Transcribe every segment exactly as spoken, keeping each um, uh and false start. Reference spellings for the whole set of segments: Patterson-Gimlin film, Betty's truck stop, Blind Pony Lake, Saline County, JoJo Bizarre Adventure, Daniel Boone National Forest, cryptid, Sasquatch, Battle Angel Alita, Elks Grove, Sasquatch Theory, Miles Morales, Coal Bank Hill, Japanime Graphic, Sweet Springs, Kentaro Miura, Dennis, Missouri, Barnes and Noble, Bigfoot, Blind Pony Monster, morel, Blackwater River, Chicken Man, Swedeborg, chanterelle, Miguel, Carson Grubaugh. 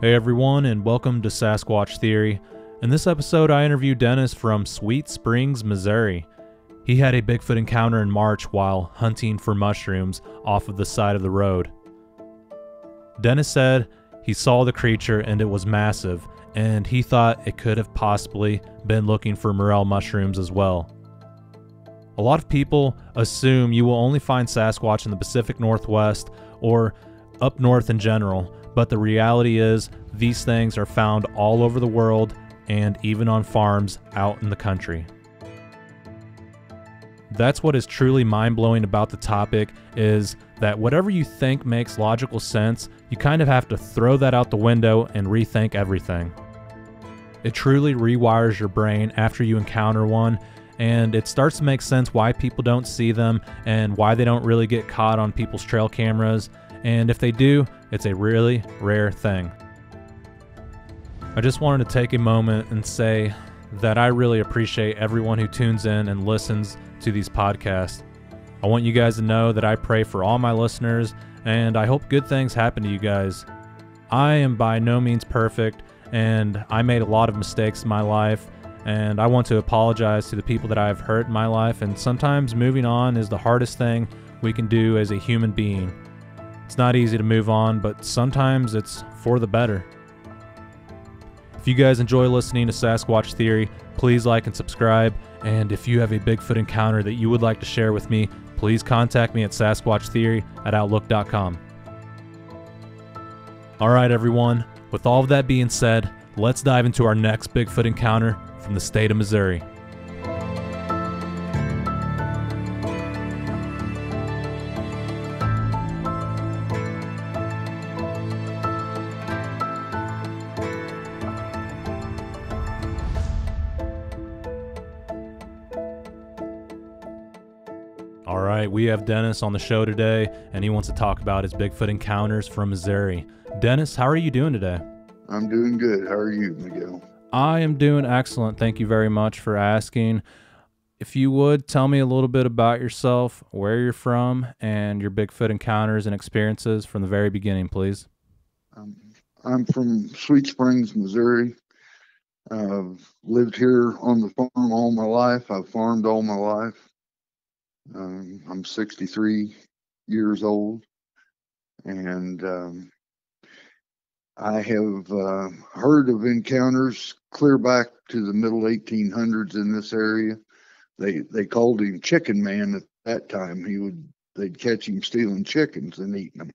Hey everyone, and welcome to Sasquatch Theory. In this episode, I interview Dennis from Sweet Springs, Missouri. He had a Bigfoot encounter in March while hunting for mushrooms off of the side of the road. Dennis said he saw the creature and it was massive, and he thought it could have possibly been looking for morel mushrooms as well. A lot of people assume you will only find Sasquatch in the Pacific Northwest or up north in general, but the reality is these things are found all over the world and even on farms out in the country. That's what is truly mind-blowing about the topic, is that whatever you think makes logical sense, you kind of have to throw that out the window and rethink everything. It truly rewires your brain after you encounter one, and it starts to make sense why people don't see them and why they don't really get caught on people's trail cameras. And if they do, it's a really rare thing. I just wanted to take a moment and say that I really appreciate everyone who tunes in and listens to these podcasts. I want you guys to know that I pray for all my listeners, and I hope good things happen to you guys. I am by no means perfect, and I made a lot of mistakes in my life, and I want to apologize to the people that I have hurt in my life, and sometimes moving on is the hardest thing we can do as a human being. It's not easy to move on, but sometimes it's for the better. If you guys enjoy listening to Sasquatch Theory, please like and subscribe. And if you have a Bigfoot encounter that you would like to share with me, please contact me at sasquatch theory at outlook dot com. Alright everyone, with all of that being said, let's dive into our next Bigfoot encounter from the state of Missouri. We have Dennis on the show today, and he wants to talk about his Bigfoot encounters from Missouri. Dennis, how are you doing today? I'm doing good. How are you, Miguel? I am doing excellent. Thank you very much for asking. If you would, tell me a little bit about yourself, where you're from, and your Bigfoot encounters and experiences from the very beginning, please. Um, I'm from Sweet Springs, Missouri. I've lived here on the farm all my life. I've farmed all my life. Um, I'm sixty-three years old, and um, I have uh, heard of encounters clear back to the middle eighteen hundreds in this area. They they called him Chicken Man at that time. He would they'd catch him stealing chickens and eating them,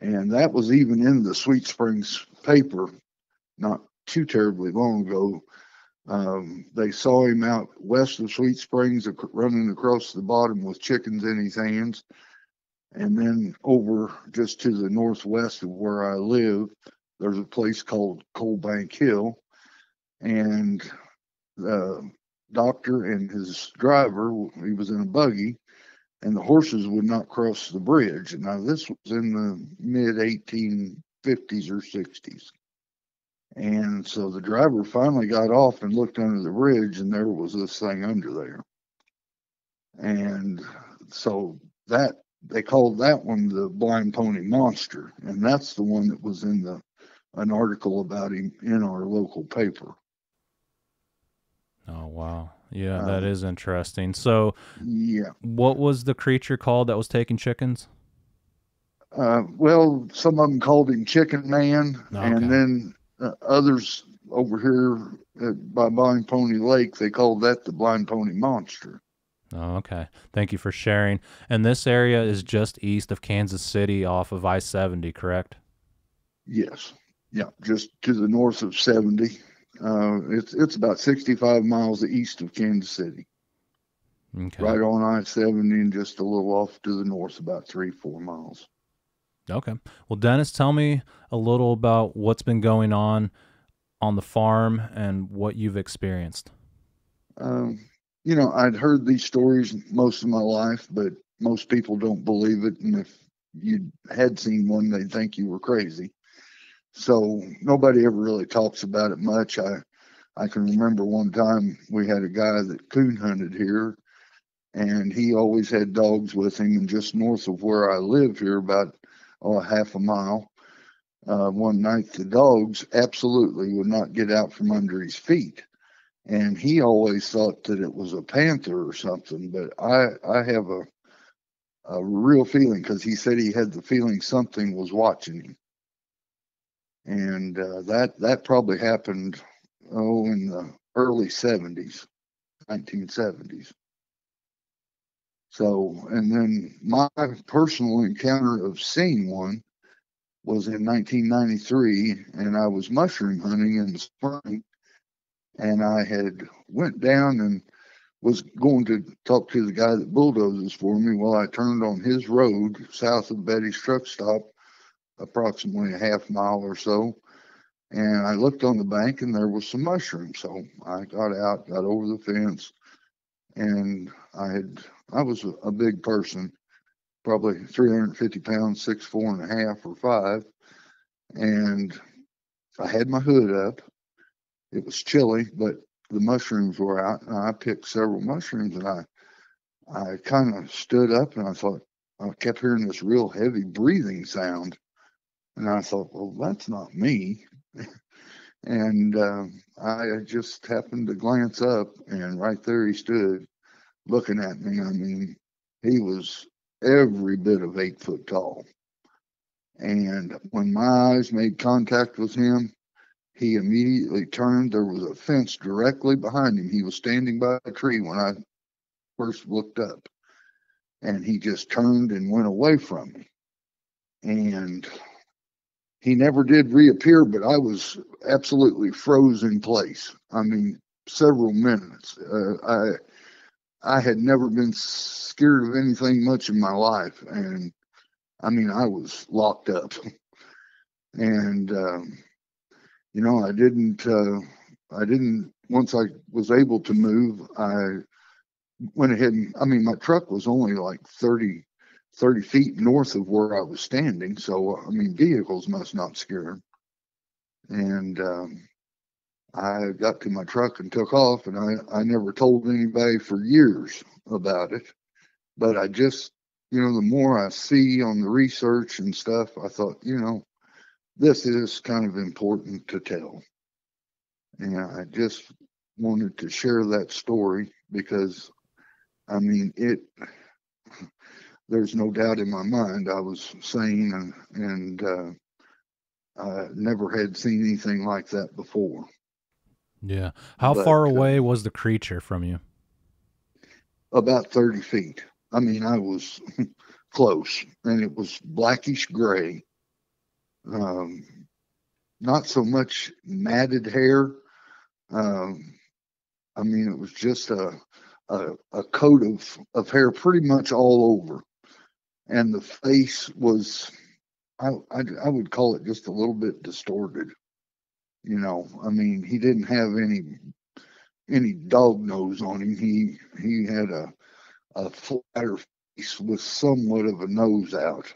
and that was even in the Sweet Springs paper not too terribly long ago. Um, they saw him out west of Sweet Springs running across the bottom with chickens in his hands. And then over just to the northwest of where I live, there's a place called Coal Bank Hill. And the doctor and his driver, he was in a buggy, and the horses would not cross the bridge. Now, this was in the mid eighteen fifties or sixties. And so the driver finally got off and looked under the bridge, and there was this thing under there. And so that they called that one the Blind Pony Monster, and that's the one that was in the an article about him in our local paper. Oh wow, yeah, that um, is interesting. So yeah, what was the creature called that was taking chickens? Uh, well, some of them called him Chicken Man, okay. And then. Uh, others over here at, by Blind Pony Lake, they called that the Blind Pony Monster. Oh, okay. Thank you for sharing. And this area is just east of Kansas City off of I seventy, correct? Yes. Yeah, just to the north of seventy. Uh, it's, it's about sixty-five miles east of Kansas City. Okay. Right on I seventy and just a little off to the north, about three, four miles. Okay. Well, Dennis, tell me a little about what's been going on on the farm and what you've experienced. Um, you know, I'd heard these stories most of my life, but most people don't believe it. And if you had seen one, they'd think you were crazy. So nobody ever really talks about it much. I, I can remember one time we had a guy that coon hunted here, and he always had dogs with him. And just north of where I live here, about oh, half a mile, uh, one night the dogs absolutely would not get out from under his feet. And he always thought that it was a panther or something, but I, I have a, a real feeling, because he said he had the feeling something was watching him. And uh, that, that probably happened, oh, in the early seventies, nineteen seventies. So, and then my personal encounter of seeing one was in nineteen ninety-three, and I was mushroom hunting in the spring. And I had went down and was going to talk to the guy that bulldozes for me. Well, I turned on his road south of Betty's truck stop, approximately a half mile or so. And I looked on the bank and there was some mushrooms. So I got out, got over the fence, and I had, I was a big person, probably three hundred fifty pounds, six, four and a half or five. And I had my hood up. It was chilly, but the mushrooms were out, and I picked several mushrooms, and I I kind of stood up, and I thought, I kept hearing this real heavy breathing sound, and I thought, well, that's not me. And uh, I just happened to glance up, and right there he stood looking at me. I mean, he was every bit of eight foot tall. And when my eyes made contact with him, he immediately turned. There was a fence directly behind him. He was standing by a tree when I first looked up. And he just turned and went away from me. And he never did reappear, but I was absolutely frozen in place. I mean, several minutes. Uh, I I had never been scared of anything much in my life. And, I mean, I was locked up. And... Um, You know, I didn't, uh, I didn't, once I was able to move, I went ahead and, I mean, my truck was only like thirty, thirty feet north of where I was standing. So, I mean, vehicles must not scare them. And um, I got to my truck and took off, and I, I never told anybody for years about it. But I just, you know, the more I see on the research and stuff, I thought, you know, this is kind of important to tell. And I just wanted to share that story because, I mean, it, there's no doubt in my mind I was sane, and, and uh, I never had seen anything like that before. Yeah. How but, far away uh, was the creature from you? About thirty feet. I mean, I was close, and it was blackish gray. Um, not so much matted hair. Um, I mean, it was just a, a, a coat of, of hair pretty much all over. And the face was, I, I, I would call it just a little bit distorted. You know, I mean, he didn't have any, any dog nose on him. He, he had a, a flatter face with somewhat of a nose out.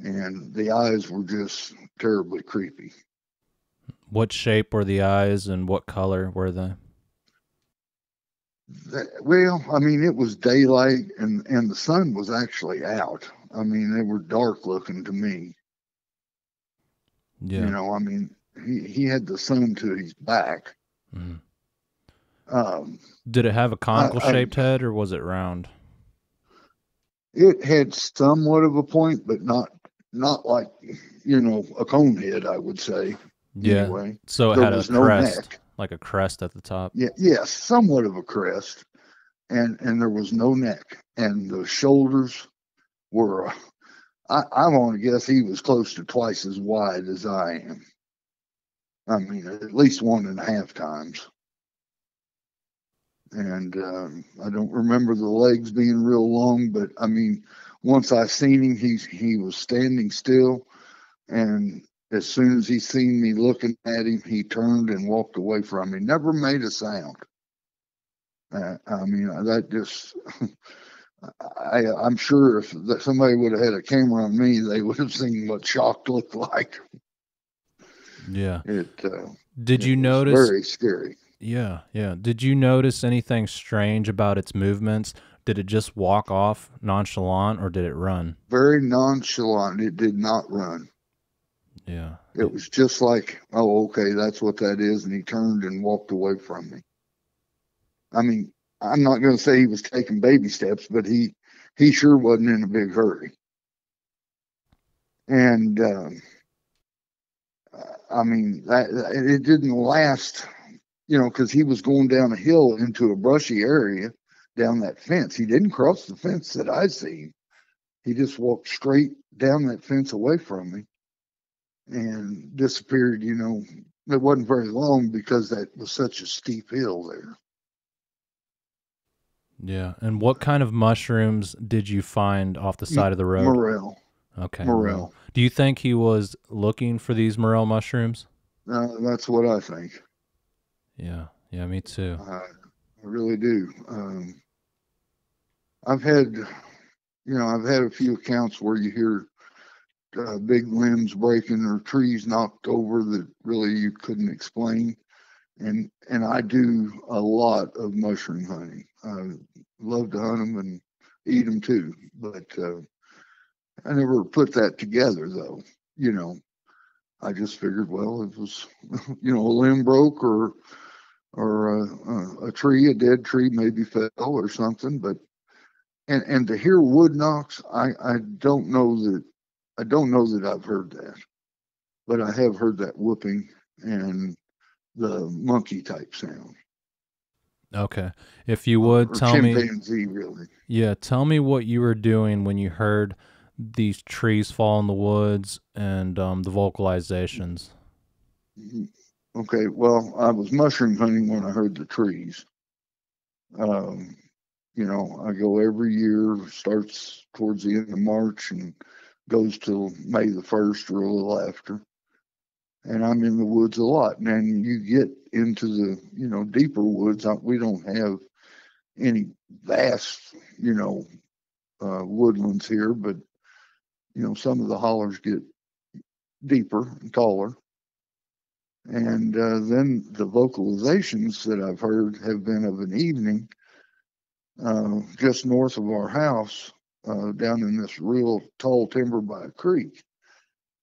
And the eyes were just terribly creepy. What shape were the eyes, and what color were they? The, well, I mean, it was daylight, and, and the sun was actually out. I mean, they were dark looking to me. Yeah. You know, I mean, he, he had the sun to his back. Mm-hmm. Um, did it have a conical-shaped head, or was it round? It had somewhat of a point, but not... Not like, you know, a cone head, I would say. Yeah. Anyway, so it had a crest, like a crest at the top. Yeah. Yes. Yeah, somewhat of a crest, and and there was no neck, and the shoulders were. Uh, I I want to guess he was close to twice as wide as I am. I mean, at least one and a half times. And um, I don't remember the legs being real long, but I mean. Once I seen him, he, he was standing still, and as soon as he seen me looking at him, he turned and walked away from me. Never made a sound. Uh, I mean, that just, I, I'm sure if somebody would have had a camera on me, they would have seen what shock looked like. Yeah. It. Uh, Did it you notice? Very scary. Yeah, yeah. Did you notice anything strange about its movements, Did it just walk off nonchalant, or did it run? Very nonchalant. It did not run. Yeah. It was just like, oh, okay, that's what that is. And he turned and walked away from me. I mean, I'm not going to say he was taking baby steps, but he, he sure wasn't in a big hurry. And, um, I mean, that, it didn't last, you know, because he was going down a hill into a brushy area down that fence. He didn't cross the fence that I seen. He just walked straight down that fence away from me and disappeared, you know. It wasn't very long because that was such a steep hill there. Yeah. And what kind of mushrooms did you find off the side of the road? Morel. Okay. Morel. Do you think he was looking for these morel mushrooms? Uh, that's what I think. Yeah. Yeah, me too. Uh, I really do. Um, I've had, you know, I've had a few accounts where you hear uh, big limbs breaking or trees knocked over that really you couldn't explain. And, and I do a lot of mushroom hunting. I love to hunt them and eat them too, but, uh, I never put that together, though. You know, I just figured, well, it was, you know, a limb broke or or a, a tree, a dead tree maybe fell or something. But and and to hear wood knocks, I I don't know that I don't know that I've heard that, but I have heard that whooping and the monkey type sound. Okay, if you would, or tell chimpanzee, me, really. Yeah, tell me what you were doing when you heard these trees fall in the woods and um, the vocalizations. Okay, well, I was mushroom hunting when I heard the trees. Um, you know, I go every year, starts towards the end of March and goes till May the first or a little after. And I'm in the woods a lot. And then you get into the, you know, deeper woods. I, we don't have any vast, you know, uh, woodlands here, but you know, some of the hollers get deeper and taller. And uh, then the vocalizations that I've heard have been of an evening uh, just north of our house uh, down in this real tall timber by a creek.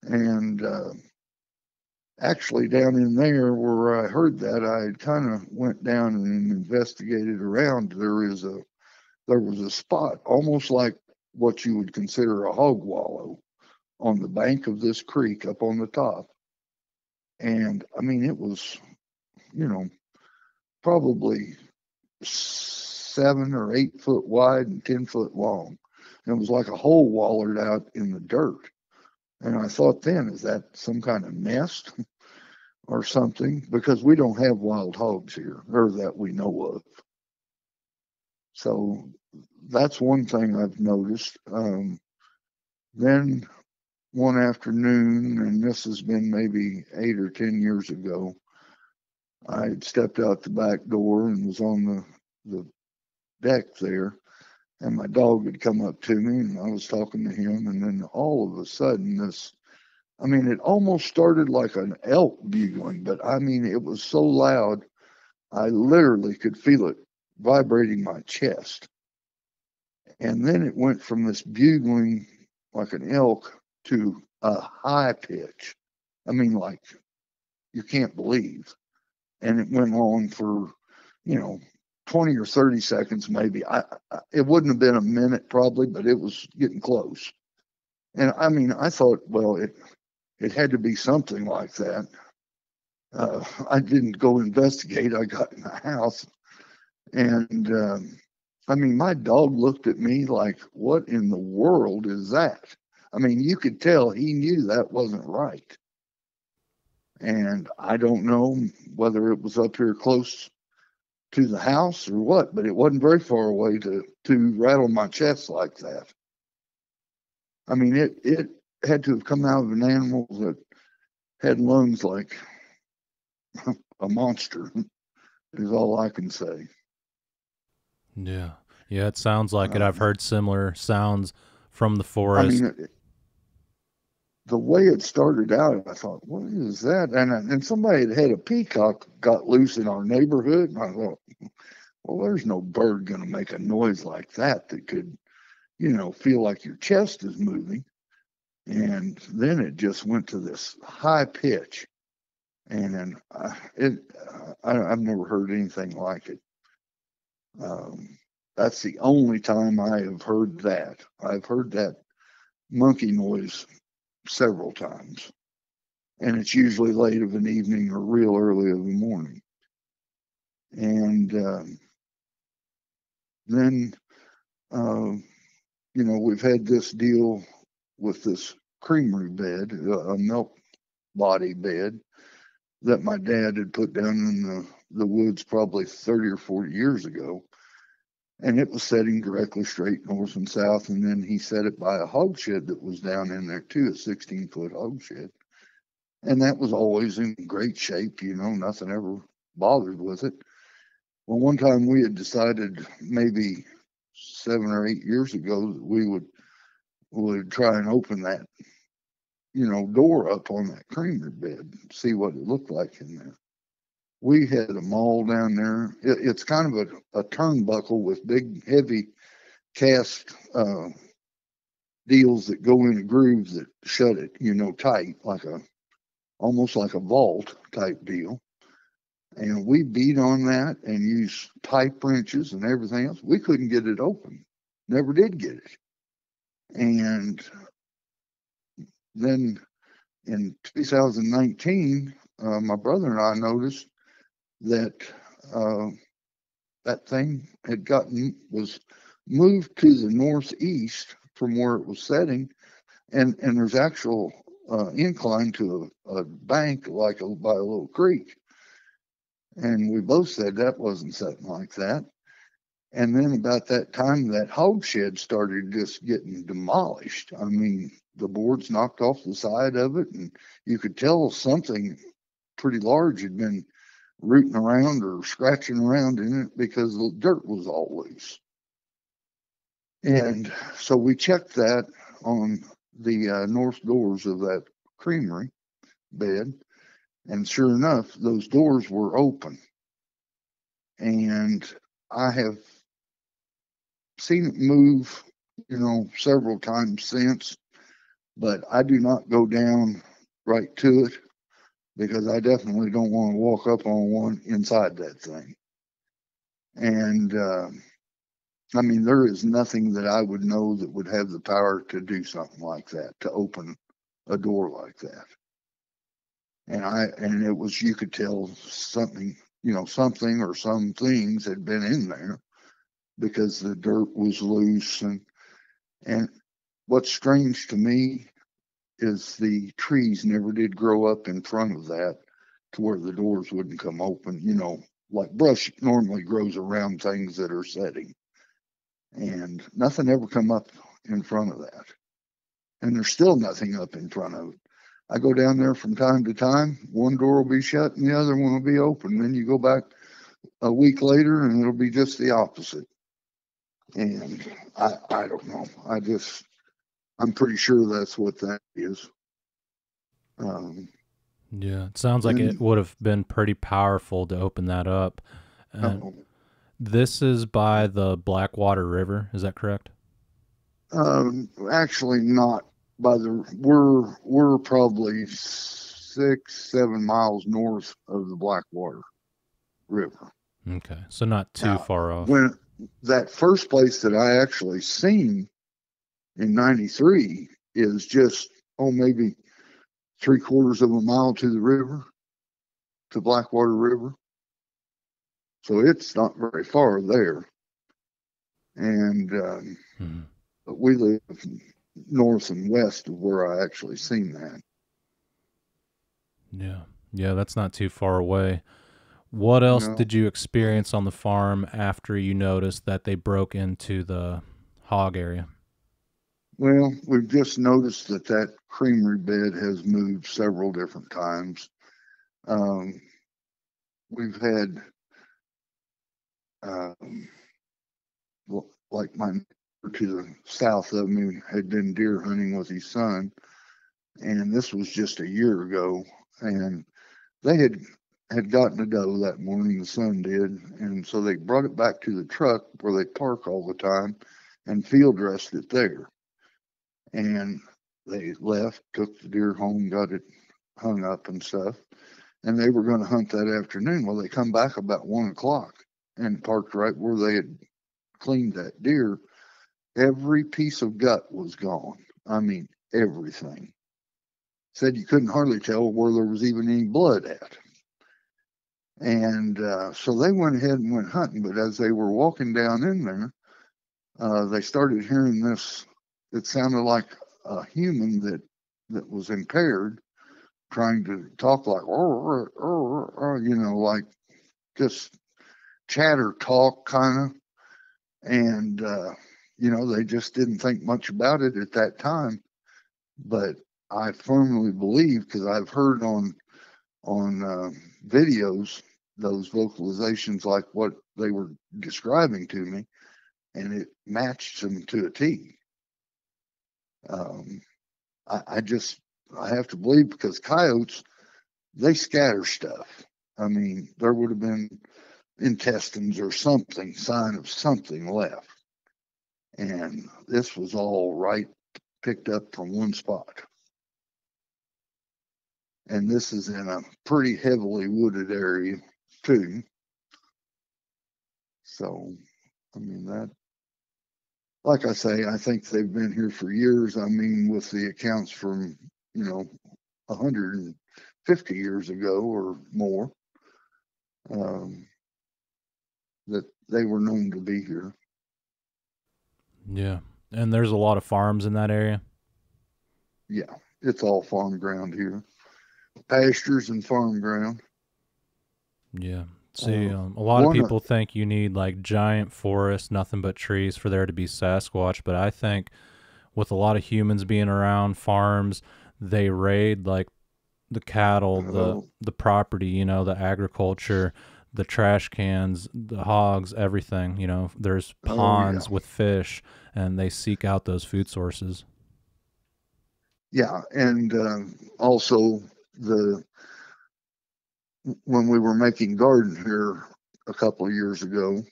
And uh, actually down in there where I heard that, I kind of went down and investigated around. There is a, there was a spot almost like what you would consider a hog wallow on the bank of this creek up on the top. And I mean, it was, you know, probably seven or eight foot wide and ten foot long. And it was like a hole wallered out in the dirt. And I thought then, is that some kind of nest or something? Because we don't have wild hogs here, or that we know of. So that's one thing I've noticed. Um, then one afternoon, and this has been maybe eight or ten years ago, I had stepped out the back door and was on the, the deck there, and my dog had come up to me, and I was talking to him, and then all of a sudden this, I mean, it almost started like an elk bugling, but I mean, it was so loud, I literally could feel it vibrating my chest. And then it went from this bugling like an elk to a high pitch. I mean, like you can't believe. And it went on for, you know, twenty or thirty seconds, maybe. I, I it wouldn't have been a minute probably, but it was getting close. And I mean, I thought, well, it, it had to be something like that. Uh, I didn't go investigate. I got in the house and, um, I mean, my dog looked at me like, what in the world is that? I mean, you could tell he knew that wasn't right. And I don't know whether it was up here close to the house or what, but it wasn't very far away to, to rattle my chest like that. I mean, it, it had to have come out of an animal that had lungs like a monster, is all I can say. Yeah. Yeah, it sounds like um, it. I've heard similar sounds from the forest. I mean, it, the way it started out, I thought, what is that? And, and somebody had had a peacock got loose in our neighborhood. And I thought, Well, there's no bird going to make a noise like that that could, you know, feel like your chest is moving. And then it just went to this high pitch. And uh, it, uh, I, I've never heard anything like it. Um, that's the only time I have heard that. I've heard that monkey noise several times. And it's usually late of an evening or real early of the morning. And um, then, uh, you know, we've had this deal with this creamery bed, a milk body bed that my dad had put down in the, the woods probably thirty or forty years ago. And it was setting directly straight north and south. And then he set it by a hog shed that was down in there too, a sixteen foot hog shed. And that was always in great shape, you know, nothing ever bothered with it. Well, one time we had decided maybe seven or eight years ago that we would would try and open that, you know, door up on that creamer bed, see what it looked like in there. We had a mall down there. It, it's kind of a, a turnbuckle with big, heavy cast uh, deals that go in a groove that shut it, you know, tight, like a almost like a vault type deal. And we beat on that and used pipe wrenches and everything else. We couldn't get it open. Never did get it. And then in two thousand nineteen, uh, my brother and I noticed that uh, that thing had gotten, was moved to the northeast from where it was setting. And, and there's actual uh, incline to a, a bank like a, by a little creek. And we both said that wasn't something like that. And then about that time, that hog shed started just getting demolished. I mean, the boards knocked off the side of it, and you could tell something pretty large had been rooting around or scratching around in it because the dirt was all loose. And so we checked that on the uh, north doors of that creamery bed. And sure enough, those doors were open. And I have seen it move, you know, several times since. But I do not go down right to it because I definitely don't want to walk up on one inside that thing. And, uh, I mean, there is nothing that I would know that would have the power to do something like that, to open a door like that. And I, and it was, you could tell something, you know, something or some things had been in there because the dirt was loose. And, and what's strange to me is the trees never did grow up in front of that to where the doors wouldn't come open, you know, like brush normally grows around things that are setting, and nothing ever come up in front of that. And there's still nothing up in front of it. I go down there from time to time. One door will be shut and the other one will be open. Then you go back a week later and it'll be just the opposite. And I, I don't know. I just, I'm pretty sure that's what that is. Um, yeah, it sounds like and, it would have been pretty powerful to open that up. And uh, this is by the Blackwater River. Is that correct? Um, actually not. By the we're we're probably six seven miles north of the Blackwater River. Okay, so not too now, far off. When that first place that I actually seen in ninety-three is just oh maybe three quarters of a mile to the river, to Blackwater River. So it's not very far there, and um, hmm. but we live north and west of where I actually seen that. Yeah. Yeah. That's not too far away. What else no. did you experience on the farm after you noticed that they broke into the hog area? Well, we've just noticed that that creamery bed has moved several different times. Um, we've had, um, like my, to the south of me had been deer hunting with his son, and this was just a year ago, and they had had gotten a doe that morning, the sun did, and so they brought it back to the truck where they park all the time and field dressed it there. And they left, took the deer home, got it hung up and stuff, and they were going to hunt that afternoon. Well, they come back about one o'clock and parked right where they had cleaned that deer. Every piece of gut was gone. I mean, everything. Said you couldn't hardly tell where there was even any blood at. And uh, so they went ahead and went hunting. But as they were walking down in there, uh, they started hearing this. It sounded like a human that, that was impaired, trying to talk like, or, or, or, you know, like just chatter talk kind of. And, uh, you know, they just didn't think much about it at that time. But I firmly believe, because I've heard on on uh, videos, those vocalizations like what they were describing to me, and it matched them to a T. Um, I, I just, I have to believe, because coyotes, they scatter stuff. I mean, there would have been intestines or something, sign of something left. And this was all right picked up from one spot. And this is in a pretty heavily wooded area too. So, I mean, that, like I say, I think they've been here for years. I mean, with the accounts from, you know, one hundred fifty years ago or more, um, that they were known to be here. Yeah. And there's a lot of farms in that area. Yeah. It's all farm ground here. Pastures and farm ground. Yeah. See, um, a lot of people think you need like giant forests, nothing but trees for there to be Sasquatch. But I think with a lot of humans being around farms, they raid like the cattle, the, the property, you know, the agriculture, the trash cans, the hogs, everything. You know, there's ponds oh, yeah. with fish, and they seek out those food sources. Yeah, and uh, also the when we were making garden here a couple of years ago,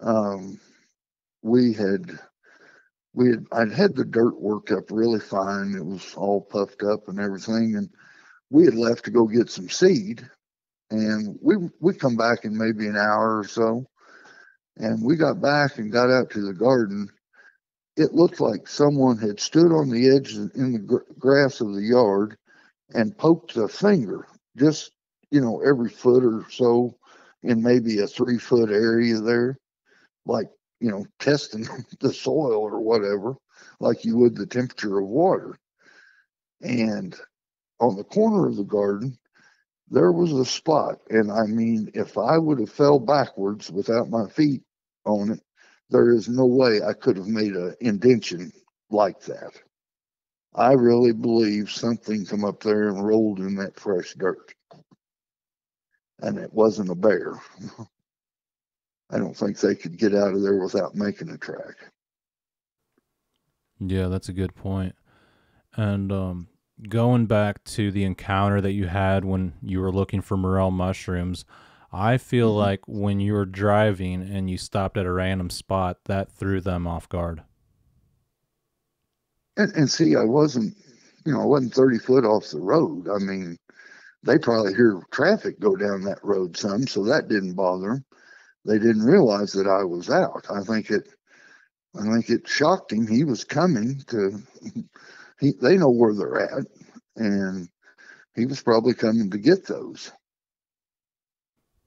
um, we had we had I'd had the dirt worked up really fine. It was all puffed up and everything, and we had left to go get some seed. And we we come back in maybe an hour or so, and we got back and got out to the garden. It looked like someone had stood on the edge in the gr grass of the yard and poked a finger, just, you know, every foot or so in maybe a three foot area there, like, you know, testing the soil or whatever, like you would the temperature of water. And on the corner of the garden, there was a spot, and I mean, if I would have fell backwards without my feet on it, there is no way I could have made an indention like that. I really believe something come up there and rolled in that fresh dirt. And it wasn't a bear. I don't think they could get out of there without making a track. Yeah, that's a good point. And, um, going back to the encounter that you had when you were looking for morel mushrooms, I feel mm-hmm. like when you were driving and you stopped at a random spot, that threw them off guard. And, and see, I wasn't, you know, I wasn't thirty foot off the road. I mean, they probably hear traffic go down that road some, so that didn't bother them. They didn't realize that I was out. I think it, I think it shocked him. He was coming to... He, they know where they're at, and he was probably coming to get those.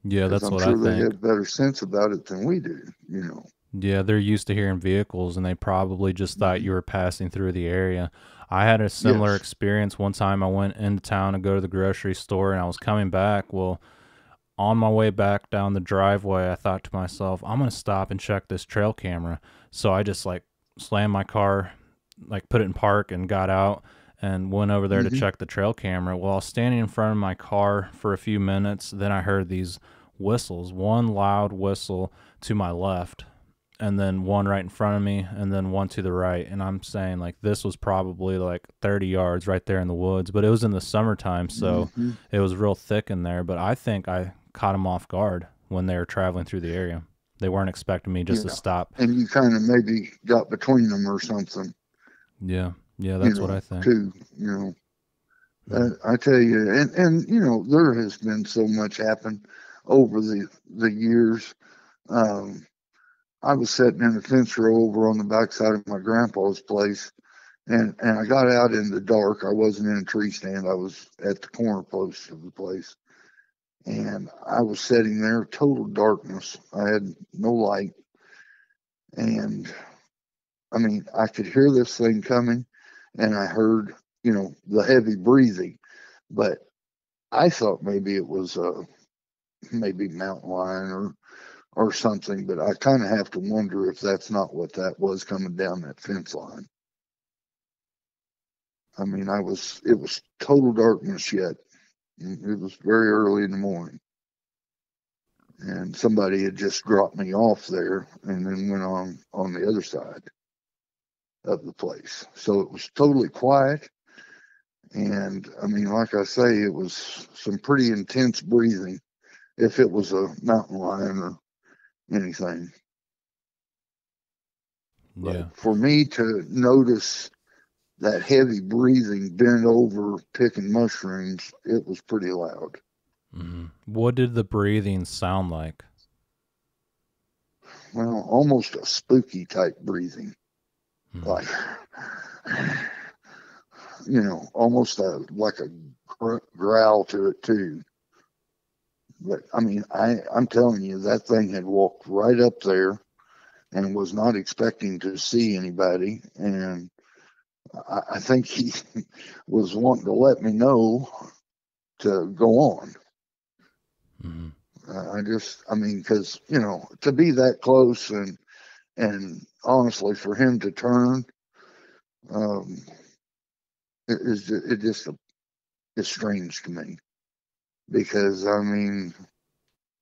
Yeah, that's what I think. I'm sure they have better sense about it than we do, you know. Yeah, they're used to hearing vehicles, and they probably just thought you were passing through the area. I had a similar yes. experience one time. I went into town to go to the grocery store, and I was coming back. Well, on my way back down the driveway, I thought to myself, I'm going to stop and check this trail camera. So I just, like, slammed my car, like put it in park, and got out and went over there mm-hmm. to check the trail camera. Well, I was standing in front of my car for a few minutes. Then I heard these whistles, one loud whistle to my left. and then one right in front of me, and then one to the right. And I'm saying, like, this was probably like thirty yards right there in the woods, but it was in the summertime, so mm-hmm. it was real thick in there. But I think I caught them off guard when they were traveling through the area. They weren't expecting me just yeah. to stop. And you kind of maybe got between them or something. Yeah. Yeah, that's you know, what I think. Too, you know, mm. I, I tell you, and, and, you know, there has been so much happen over the, the years. Um, I was sitting in a fence row over on the backside of my grandpa's place, and, and I got out in the dark. I wasn't in a tree stand. I was at the corner post of the place. And I was sitting there, total darkness. I had no light. And, I mean, I could hear this thing coming, and I heard, you know, the heavy breathing. But I thought maybe it was uh, maybe mountain lion or, or something. But I kind of have to wonder if that's not what that was coming down that fence line. I mean, I was it was total darkness yet. It was very early in the morning, and somebody had just dropped me off there and then went on on the other side of the place. So it was totally quiet. And I mean, like I say, it was some pretty intense breathing, if it was a mountain lion or anything. Yeah. But for me to notice that heavy breathing, bent over, picking mushrooms, it was pretty loud. Mm-hmm. What did the breathing sound like? Well, almost a spooky type breathing. Mm-hmm. Like, you know, almost a, like a gr- growl to it too. But I mean, I, I'm telling you, that thing had walked right up there and was not expecting to see anybody. And I think he was wanting to let me know to go on. Mm-hmm. Uh, I just, I mean, because, you know, to be that close and, and honestly for him to turn, um, it, it's, it just, it's strange to me because, I mean,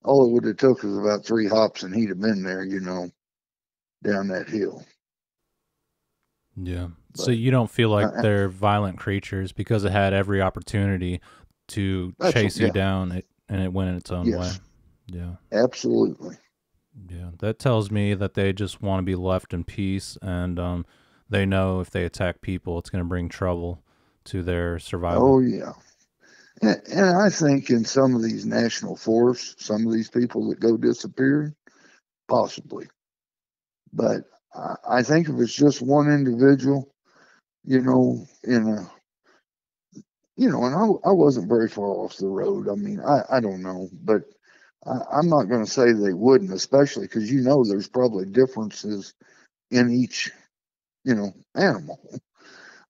all it would have took was about three hops and he'd have been there, you know, down that hill. Yeah. But, so you don't feel like uh, they're violent creatures because it had every opportunity to chase yeah. you down it, and it went in its own yes. way. Yeah. Absolutely. Yeah. That tells me that they just want to be left in peace, and um, they know if they attack people, it's going to bring trouble to their survival. Oh, yeah. And, and I think in some of these national forests, some of these people that go disappearing, possibly. But I think if it's just one individual, you know, in a, you know, and I, I wasn't very far off the road. I mean, I, I don't know, but I, I'm not going to say they wouldn't, especially because, you know, there's probably differences in each, you know, animal.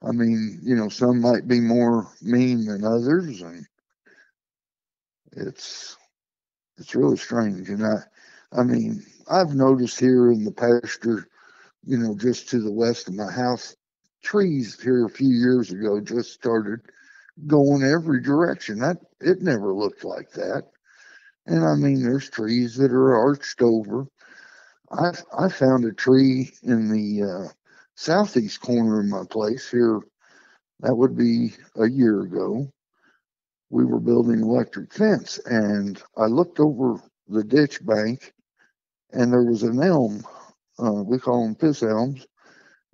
I mean, you know, some might be more mean than others, and it's, it's really strange. And I, I mean, I've noticed here in the pasture, you know, just to the west of my house, trees here a few years ago just started going every direction. That it never looked like that. And I mean, there's trees that are arched over. I I found a tree in the uh, southeast corner of my place here. That would be a year ago. We were building electric fence, and I looked over the ditch bank, and there was an elm. Uh, we call them piss elms,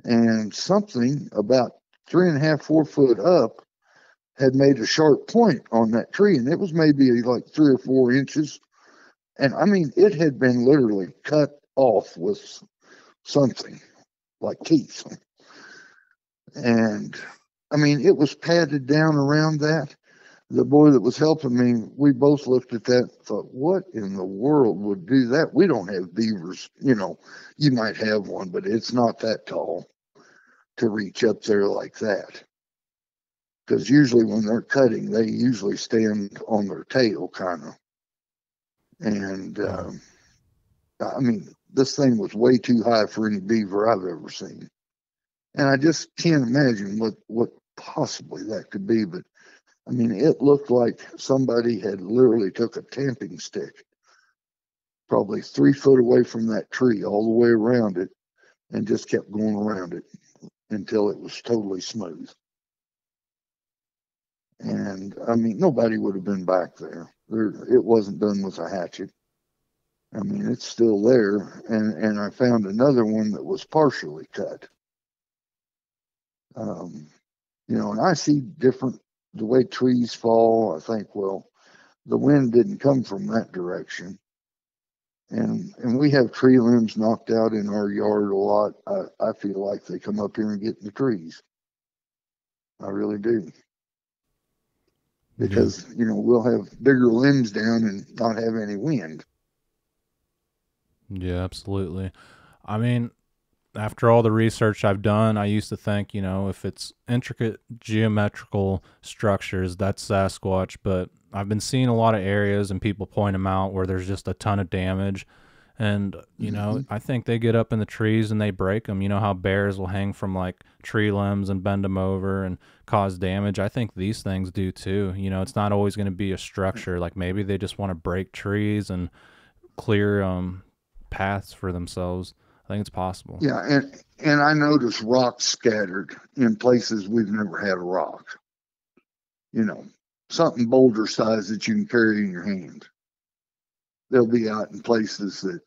and something about three and a half, four foot up had made a sharp point on that tree, and it was maybe like three or four inches. And I mean, it had been literally cut off with something like teeth. And I mean, it was padded down around that. The boy that was helping me, we both looked at that and thought, what in the world would do that? We don't have beavers. You know, you might have one, but it's not that tall to reach up there like that. Because usually when they're cutting, they usually stand on their tail, kind of. And, um, I mean, this thing was way too high for any beaver I've ever seen. And I just can't imagine what, what possibly that could be, but I mean, it looked like somebody had literally took a tamping stick probably three foot away from that tree all the way around it, and just kept going around it until it was totally smooth. And I mean, nobody would have been back there. There, it wasn't done with a hatchet. I mean, it's still there. And, and I found another one that was partially cut. Um, you know, and I see different, the way trees fall, I think, well, the wind didn't come from that direction. And and we have tree limbs knocked out in our yard a lot. I, I feel like they come up here and get in the trees. I really do. Because, you know, we'll have bigger limbs down and not have any wind. Yeah, absolutely. I mean, after all the research I've done, I used to think, you know, if it's intricate geometrical structures, that's Sasquatch. But I've been seeing a lot of areas and people point them out where there's just a ton of damage. And, you mm-hmm. know, I think they get up in the trees and they break them. You know how bears will hang from like tree limbs and bend them over and cause damage. I think these things do too. You know, it's not always going to be a structure. Like maybe they just want to break trees and clear um, paths for themselves. I think it's possible. Yeah. And, and I noticed rocks scattered in places we've never had a rock, you know, something boulder size that you can carry in your hand. They'll be out in places that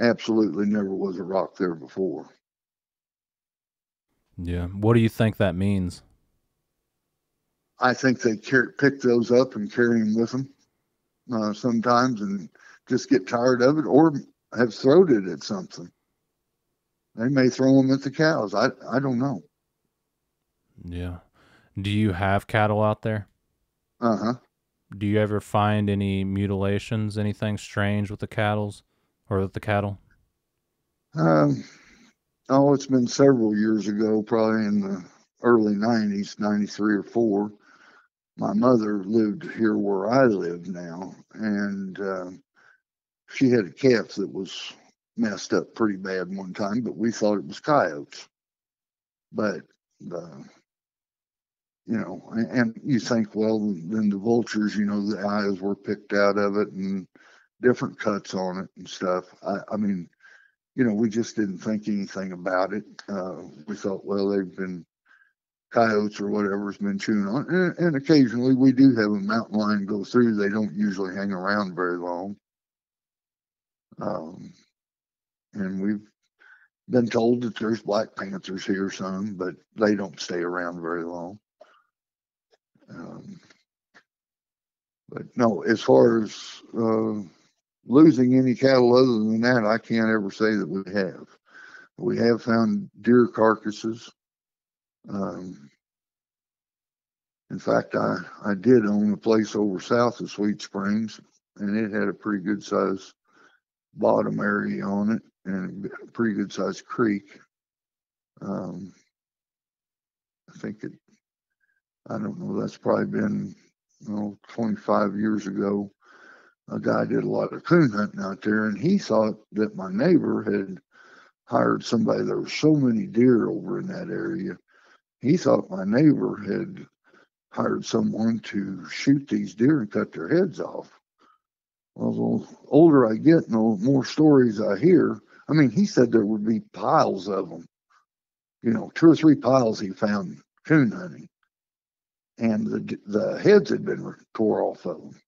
absolutely never was a rock there before. Yeah. What do you think that means? I think they pick those up and carry them with them uh, sometimes and just get tired of it or have thrown it at something. They may throw them at the cows. I, I don't know. Yeah. Do you have cattle out there? Uh-huh. Do you ever find any mutilations, anything strange with the cattles or with the cattle? Um, oh, it's been several years ago, probably in the early nineties, ninety-three or four. My mother lived here where I live now, and uh, she had a calf that was messed up pretty bad one time, but we thought it was coyotes. But the... You know, and, and you think, well, then the vultures, you know, the eyes were picked out of it and different cuts on it and stuff. I, I mean, you know, we just didn't think anything about it. Uh, we thought, well, they've been coyotes or whatever's been chewing on. And, and occasionally we do have a mountain lion go through. They don't usually hang around very long. Um, and we've been told that there's black panthers here some, but they don't stay around very long. Um, but no, as far as uh, losing any cattle other than that, I can't ever say that we have. We have found deer carcasses. Um, in fact, I, I did own a place over south of Sweet Springs, and it had a pretty good size bottom area on it and a pretty good size creek. Um, I think it I don't know, that's probably been, you know, twenty-five years ago. A guy did a lot of coon hunting out there, and he thought that my neighbor had hired somebody. There were so many deer over in that area. He thought my neighbor had hired someone to shoot these deer and cut their heads off. Well, the older I get and the more stories I hear, I mean, he said there would be piles of them. You know, two or three piles he found coon hunting. And the the heads had been tore off of them.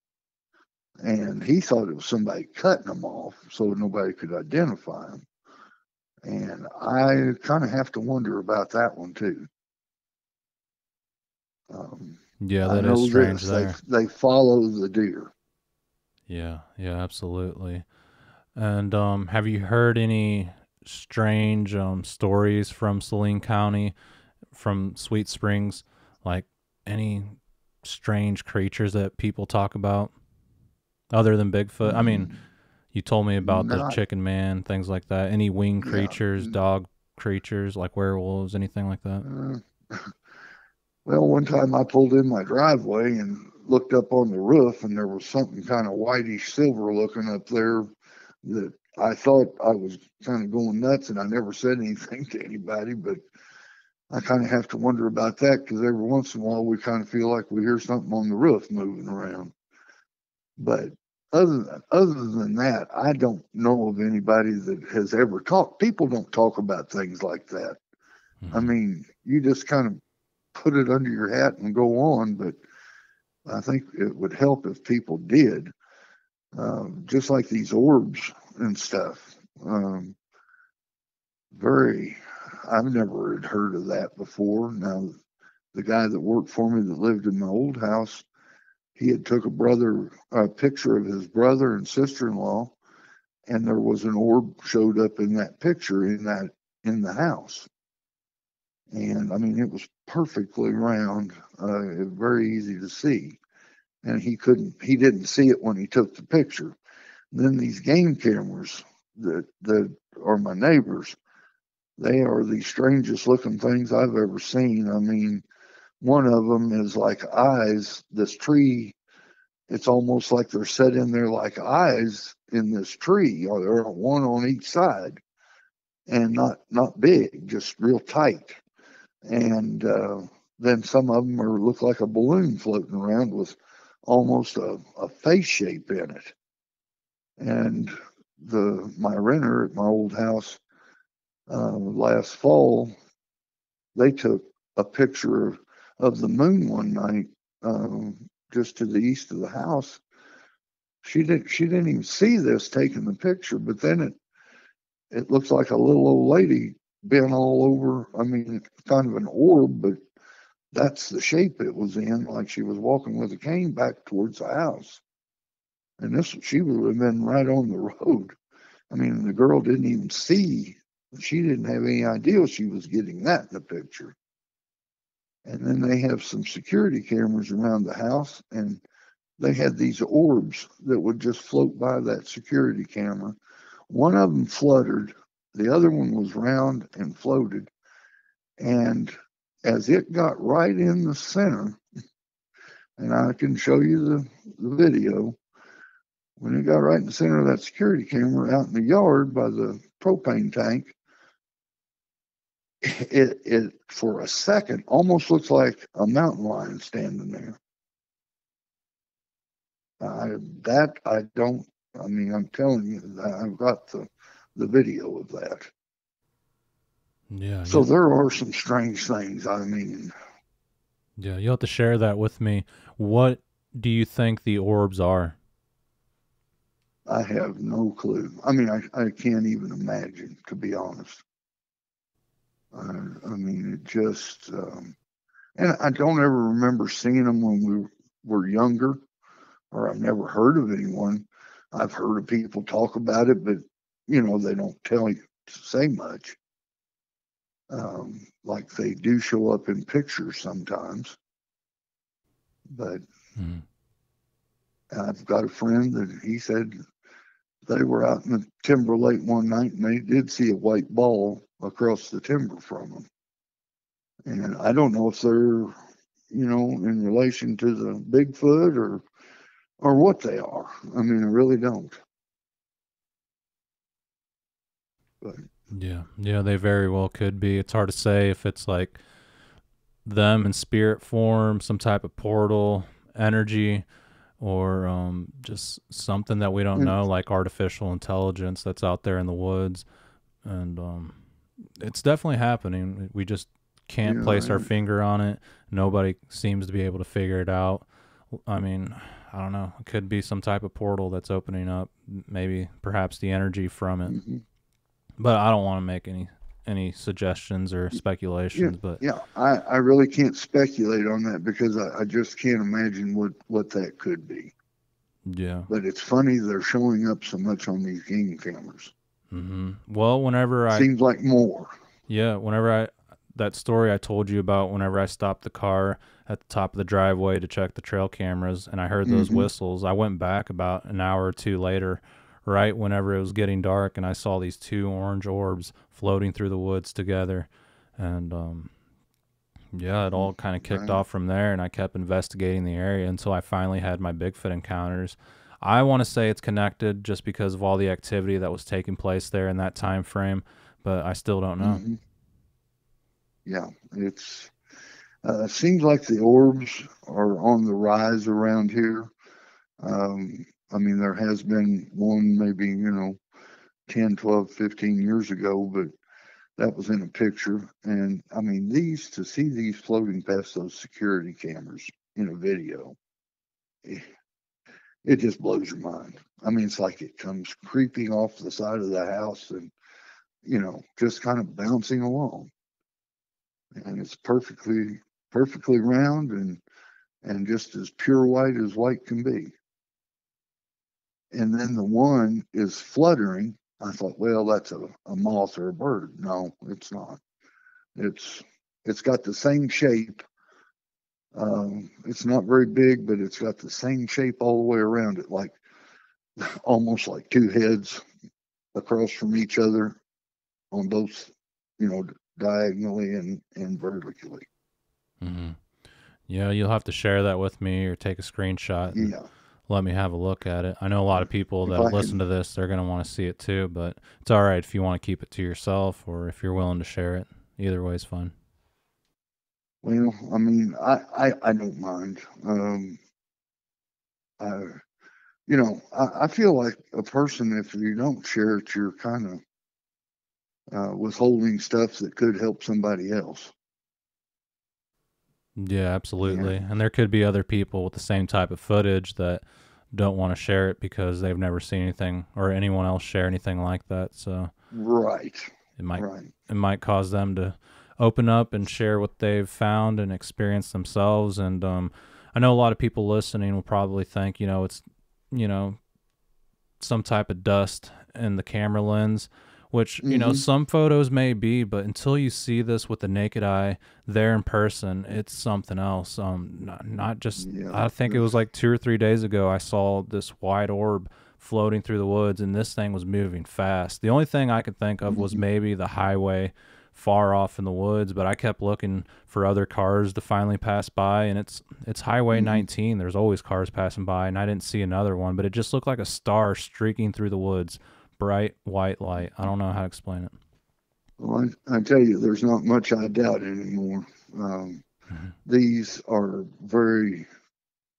And he thought it was somebody cutting them off so nobody could identify them. And I kind of have to wonder about that one, too. Um, yeah, that is strange there. They, they follow the deer. Yeah, yeah, absolutely. And um, have you heard any strange um, stories from Saline County, from Sweet Springs, like, any strange creatures that people talk about other than Bigfoot? I mean, you told me about Not, the Chicken Man, things like that. Any winged creatures, yeah. dog creatures, like werewolves, anything like that? Uh, well, one time I pulled in my driveway and looked up on the roof, and there was something kind of whitish silver looking up there that I thought I was kind of going nuts, and I never said anything to anybody, but I kind of have to wonder about that because every once in a while we kind of feel like we hear something on the roof moving around. But other than, other than that, I don't know of anybody that has ever talked. People don't talk about things like that. Mm-hmm. I mean, you just kind of put it under your hat and go on, but I think it would help if people did. Um, just like these orbs and stuff. Um, very, I've never had heard of that before. Now, the guy that worked for me that lived in my old house, he had took a brother, a picture of his brother and sister-in-law, and there was an orb showed up in that picture in that, in the house. And I mean, it was perfectly round, uh, very easy to see. And he couldn't, he didn't see it when he took the picture. And then these game cameras that, that are my neighbors, they are the strangest looking things I've ever seen. I mean, one of them is like eyes, this tree, it's almost like they're set in there like eyes in this tree, or there are one on each side, and not, not big, just real tight. And uh, then some of them are, look like a balloon floating around with almost a, a face shape in it. And the my renter at my old house uh, last fall, they took a picture of of the moon one night, um, just to the east of the house. She didn't, she didn't even see this taking the picture, but then it, it looks like a little old lady bent all over. I mean, kind of an orb, but that's the shape it was in. Like she was walking with a cane back towards the house. And this, she would have been right on the road. I mean, the girl didn't even see, she didn't have any idea she was getting that in the picture. And then they have some security cameras around the house, and they had these orbs that would just float by that security camera. One of them fluttered. The other one was round and floated. And as it got right in the center, and I can show you the, the video, when it got right in the center of that security camera out in the yard by the propane tank, It, it, for a second, almost looks like a mountain lion standing there. I, that, I don't, I mean, I'm telling you, that I've got the, the video of that. Yeah. So yeah. There are some strange things, I mean. Yeah, you'll have to share that with me. What do you think the orbs are? I have no clue. I mean, I, I can't even imagine, to be honest. I mean, it just, um, and I don't ever remember seeing them when we were younger, or I've never heard of anyone. I've heard of people talk about it, but, you know, they don't tell you to say much. Um, like they do show up in pictures sometimes. But mm. I've got a friend that he said they were out in the timber lake one night and they did see a white ball across the timber from them. And I don't know if they're, you know, in relation to the Bigfoot or or what they are. I mean, I really don't. But yeah, yeah, they very well could be. It's hard to say if it's like them in spirit form, some type of portal energy, or um, just something that we don't and, know, like artificial intelligence that's out there in the woods. And um it's definitely happening. We just can't yeah, place our finger on it. Nobody seems to be able to figure it out. I mean, I don't know. It could be some type of portal that's opening up, maybe perhaps the energy from it. Mm-hmm. But I don't want to make any any suggestions or speculations. Yeah, but yeah, I, I really can't speculate on that because I, I just can't imagine what, what that could be. Yeah. But it's funny they're showing up so much on these game cameras. Mm-hmm. Well, whenever I seems like more. Yeah, whenever I that story I told you about, whenever I stopped the car at the top of the driveway to check the trail cameras, and I heard those mm-hmm. whistles. I went back about an hour or two later, right whenever it was getting dark, and I saw these two orange orbs floating through the woods together, and um, yeah, it all kind of kicked right. off from there. And I kept investigating the area until I finally had my Bigfoot encounters. I want to say it's connected just because of all the activity that was taking place there in that time frame, but I still don't know. Mm-hmm. Yeah, it's uh, it seems like the orbs are on the rise around here. Um, I mean, there has been one maybe, you know, ten, twelve, fifteen years ago, but that was in a picture. And I mean, these, to see these floating past those security cameras in a video, it, it just blows your mind. I mean, it's like it comes creeping off the side of the house and, you know, just kind of bouncing along. And it's perfectly, perfectly round and, and just as pure white as white can be. And then the one is fluttering. I thought, well, that's a, a moth or a bird. No, it's not. It's it's got the same shape. Um, it's not very big, but it's got the same shape all the way around it, like almost like two heads across from each other on both, you know, diagonally and, and vertically. Mm-hmm. Yeah, you'll have to share that with me or take a screenshot. And... yeah. Let me have a look at it. I know a lot of people that listen to this, they're going to want to see it too, but it's all right if you want to keep it to yourself or if you're willing to share it. Either way is fine. Well, I mean, I, I, I don't mind. Um, I, you know, I, I feel like a person, if you don't share it, you're kind of uh, withholding stuff that could help somebody else. Yeah, absolutely. Yeah. And there could be other people with the same type of footage that don't want to share it because they've never seen anything or anyone else share anything like that. So right. It might right. it might cause them to open up and share what they've found and experienced themselves. And um I know a lot of people listening will probably think, you know, it's you know, some type of dust in the camera lens. Which, you know, mm-hmm. some photos may be, but until you see this with the naked eye there in person, it's something else. Um, not, not just, yeah, I think it was like two or three days ago, I saw this white orb floating through the woods, and this thing was moving fast. The only thing I could think of mm-hmm. was maybe the highway far off in the woods, but I kept looking for other cars to finally pass by, and it's it's Highway mm-hmm. nineteen. There's always cars passing by, and I didn't see another one, but it just looked like a star streaking through the woods. Bright white light. I don't know how to explain it. Well, I, I tell you, there's not much I doubt anymore. Um, mm-hmm. These are very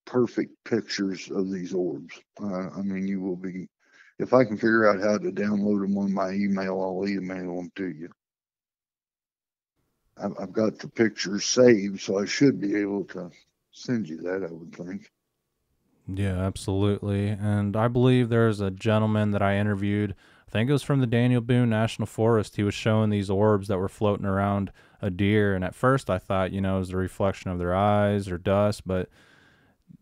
perfect pictures of these orbs. Uh, I mean, you will be, if I can figure out how to download them on my email, I'll email them to you. I've, I've got the pictures saved, so I should be able to send you that, I would think. Yeah, absolutely. And I believe there's a gentleman that I interviewed, I think it was from the Daniel Boone National Forest. He was showing these orbs that were floating around a deer. And at first I thought, you know, it was the reflection of their eyes or dust, but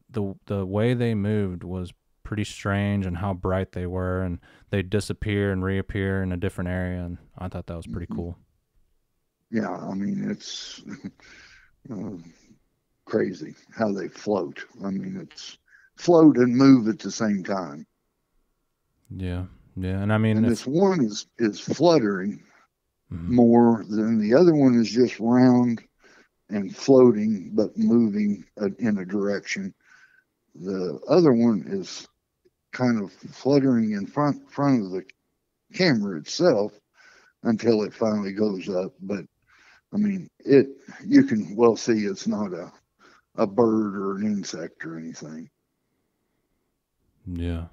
the, the way they moved was pretty strange and how bright they were. And they disappear and reappear in a different area. And I thought that was pretty mm-hmm. cool. Yeah, I mean, it's uh, crazy how they float. I mean, it's float and move at the same time. Yeah, yeah. And I mean, and if... this one is is fluttering mm-hmm. more than the other one is just round and floating but moving a, in a direction. The other one is kind of fluttering in front front of the camera itself until it finally goes up. But I mean, it you can well see it's not a a bird or an insect or anything. Yeah.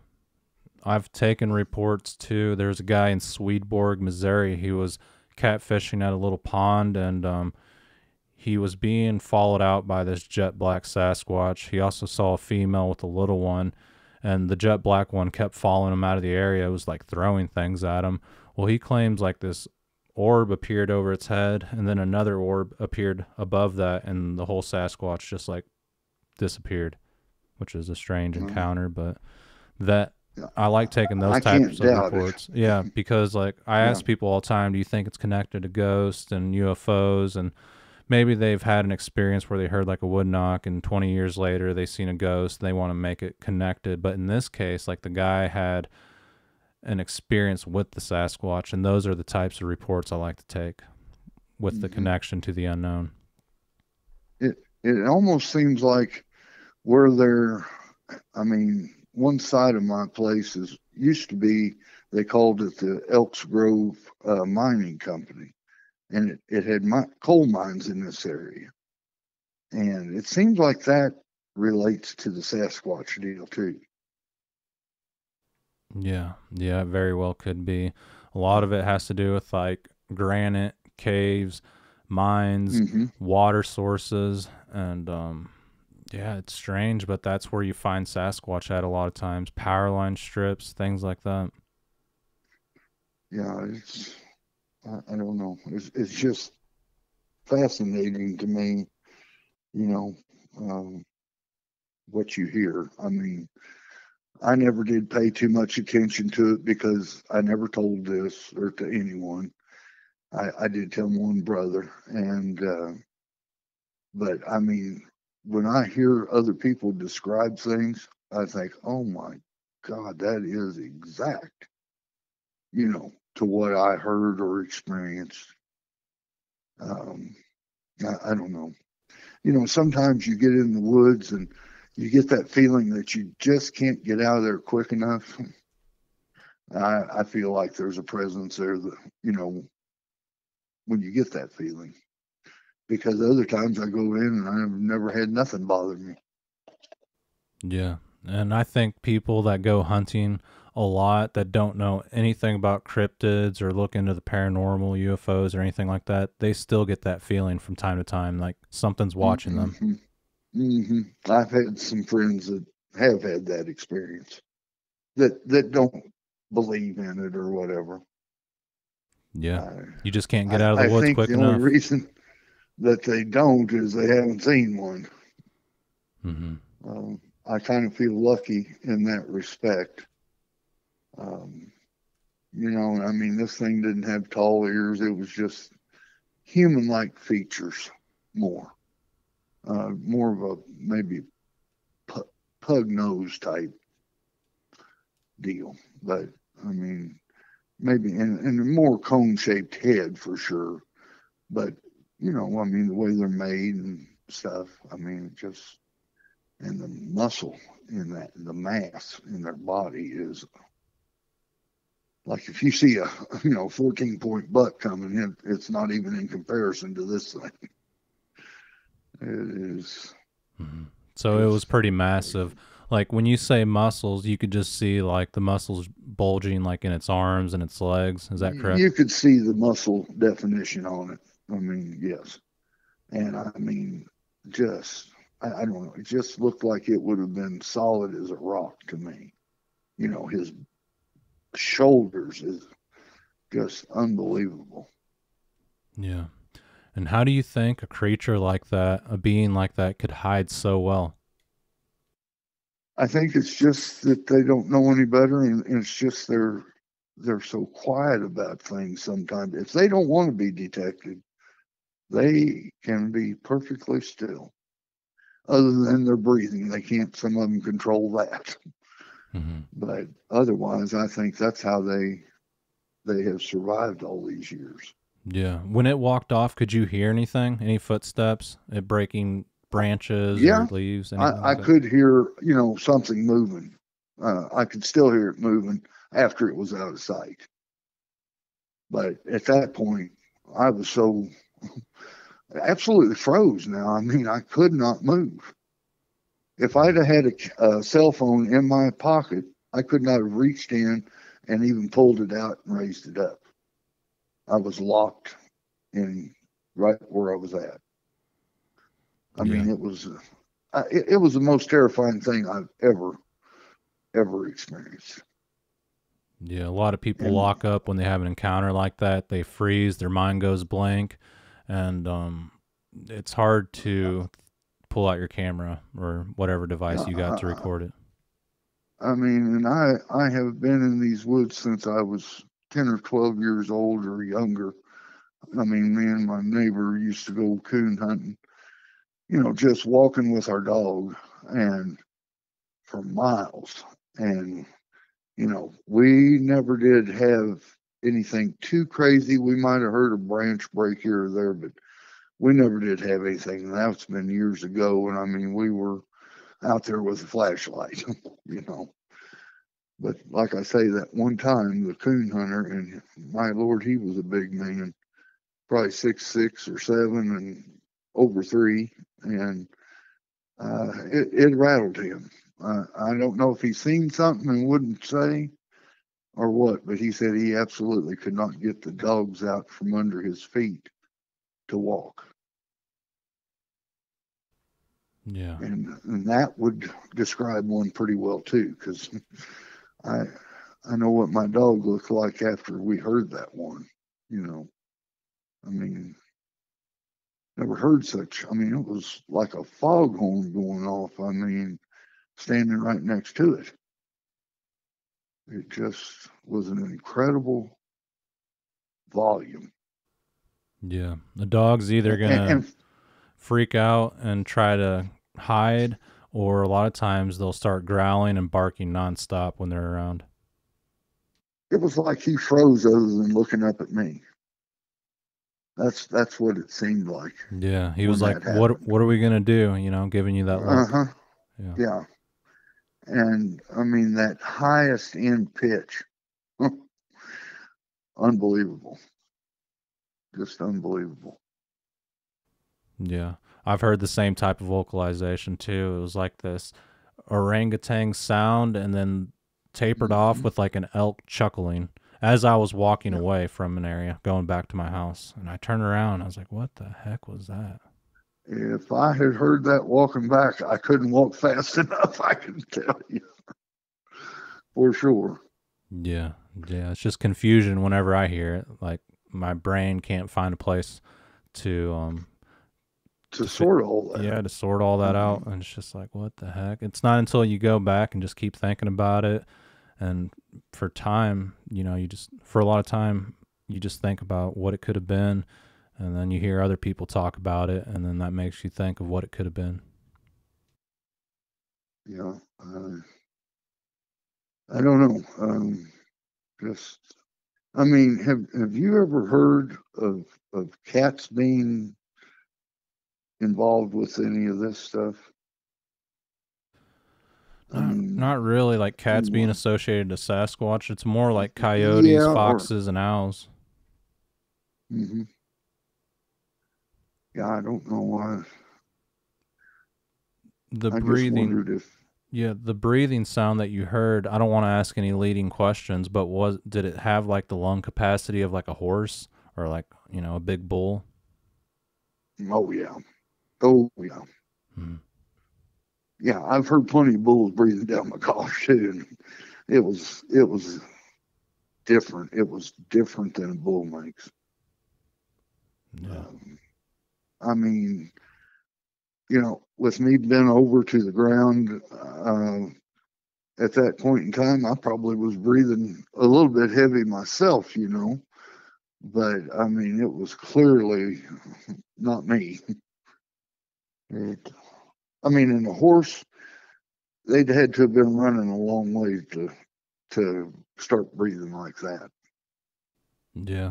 I've taken reports too. There's a guy in Swedeborg, Missouri. He was catfishing at a little pond, and um, he was being followed out by this jet black Sasquatch. He also saw a female with a little one, and the jet black one kept following him out of the area. It was like throwing things at him. Well, he claims like this orb appeared over its head, and then another orb appeared above that, and the whole Sasquatch just like disappeared, which is a strange mm-hmm. encounter, but that I like taking those I types of reports. It. Yeah. Because like I yeah. ask people all the time, do you think it's connected to ghosts and U F Os? And maybe they've had an experience where they heard like a wood knock and twenty years later they seen a ghost and they want to make it connected. But in this case, like the guy had an experience with the Sasquatch, and those are the types of reports I like to take with mm-hmm. the connection to the unknown. It, it almost seems like were there, I mean, one side of my place is, used to be, they called it the Elks Grove uh, Mining Company. And it, it had my, coal mines in this area. And it seems like that relates to the Sasquatch deal too. Yeah, yeah, it very well could be. A lot of it has to do with like granite, caves, mines, mm-hmm. water sources, and um, yeah, it's strange, but that's where you find Sasquatch at a lot of times. Power line strips, things like that. Yeah, it's, I, I don't know. It's, it's just fascinating to me, you know, um, what you hear. I mean, I never did pay too much attention to it because I never told this or to anyone. I, I did tell one brother, and uh, but I mean, when I hear other people describe things, I think, oh my God, that is exact, you know, to what I heard or experienced. Um, I, I don't know. You know, sometimes you get in the woods and you get that feeling that you just can't get out of there quick enough. I, I feel like there's a presence there, that, you know, when you get that feeling. Because other times I go in and I've never had nothing bother me. Yeah, and I think people that go hunting a lot that don't know anything about cryptids or look into the paranormal, U F Os or anything like that, they still get that feeling from time to time, like something's watching mm-hmm. them. Mm-hmm. I've had some friends that have had that experience that that don't believe in it or whatever. Yeah, uh, you just can't get out of the I, woods I think quick the enough. The only reason that they don't is they haven't seen one. Mm-hmm. Um, I kind of feel lucky in that respect. Um, you know, I mean, this thing didn't have tall ears. It was just human-like features more. Uh, more of a maybe pu pug nose type deal, but I mean, maybe and, and a more cone shaped head for sure. But you know, I mean, the way they're made and stuff. I mean, just and the muscle in that, the mass in their body is like if you see a you know fourteen point buck coming in, it's not even in comparison to this thing. It is. Mm-hmm. So it was pretty massive. Like when you say muscles, you could just see like the muscles bulging like in its arms and its legs. Is that correct? You could see the muscle definition on it. I mean, yes. And I mean, just, I, I don't know. It just looked like it would have been solid as a rock to me. You know, his shoulders is just unbelievable. Yeah. And how do you think a creature like that, a being like that, could hide so well? I think it's just that they don't know any better, and, and it's just they're they're so quiet about things sometimes. If they don't want to be detected, they can be perfectly still. Other than their breathing, they can't. Some of them control that, mm-hmm. but otherwise, I think that's how they they have survived all these years. Yeah. When it walked off, could you hear anything? Any footsteps? It breaking branches yeah. or leaves? I, like I could hear, you know, something moving. Uh, I could still hear it moving after it was out of sight. But at that point, I was so absolutely froze now. I mean, I could not move. If I'd have had a, a cell phone in my pocket, I could not have reached in and even pulled it out and raised it up. I was locked in right where I was at. I yeah. mean, it was, uh, it, it was the most terrifying thing I've ever, ever experienced. Yeah. A lot of people and, lock up when they have an encounter like that. They freeze, their mind goes blank, and, um, it's hard to pull out your camera or whatever device you got I, to record it. I mean, and I, I have been in these woods since I was ten or twelve years old or younger. I mean, me and my neighbor used to go coon hunting, you know, just walking with our dog and for miles. And, you know, we never did have anything too crazy. We might have heard a branch break here or there, but we never did have anything. And that's been years ago. And I mean, we were out there with a flashlight, you know. But like I say, that one time, the coon hunter, and my Lord, he was a big man, probably six, six or seven and over three. And uh, it, it rattled him. Uh, I don't know if he seen something and wouldn't say, or what, but he said he absolutely could not get the dogs out from under his feet to walk. Yeah. And, and that would describe one pretty well, too, because I, I know what my dog looked like after we heard that one, you know. I mean, never heard such. I mean, it was like a foghorn going off. I mean, standing right next to it. It just was an incredible volume. Yeah. The dog's either going to freak out and try to hide, or a lot of times they'll start growling and barking nonstop when they're around. It was like he froze other than looking up at me. That's that's what it seemed like. Yeah, he was like, what what are we going to do? You know, giving you that look. Uh-huh. Yeah. yeah. And, I mean, that highest end pitch. Unbelievable. Just unbelievable. Yeah. I've heard the same type of vocalization, too. It was like this orangutan sound and then tapered mm-hmm. off with like an elk chuckling as I was walking yeah. away from an area, going back to my house. And I turned around. And I was like, what the heck was that? If I had heard that walking back, I couldn't walk fast enough, I can tell you. For sure. Yeah. Yeah. It's just confusion whenever I hear it. Like, my brain can't find a place to... um To, to sort all that. Yeah, to sort all that mm-hmm. out. And it's just like, what the heck? It's not until you go back and just keep thinking about it. And for time, you know, you just... For a lot of time, you just think about what it could have been. And then you hear other people talk about it, and then that makes you think of what it could have been. Yeah. Uh, I don't know. Um, just, I mean, have have you ever heard of of cats being involved with any of this stuff? Not, um, not really like cats being know. associated to Sasquatch. It's more like coyotes, yeah, foxes, or, and owls. Mm-hmm. Yeah, I don't know why. The I breathing, just if... yeah, the breathing sound that you heard. I don't want to ask any leading questions, but was did it have like the lung capacity of like a horse or like you know a big bull? Oh yeah, oh yeah, hmm. yeah. I've heard plenty of bulls breathing down my collar too, and it was it was different. It was different than a bull makes. Yeah. Um, I mean, you know, with me bent over to the ground, uh, at that point in time, I probably was breathing a little bit heavy myself, you know, but I mean, it was clearly not me. It, I mean, in the horse, they'd had to have been running a long way to, to start breathing like that. Yeah.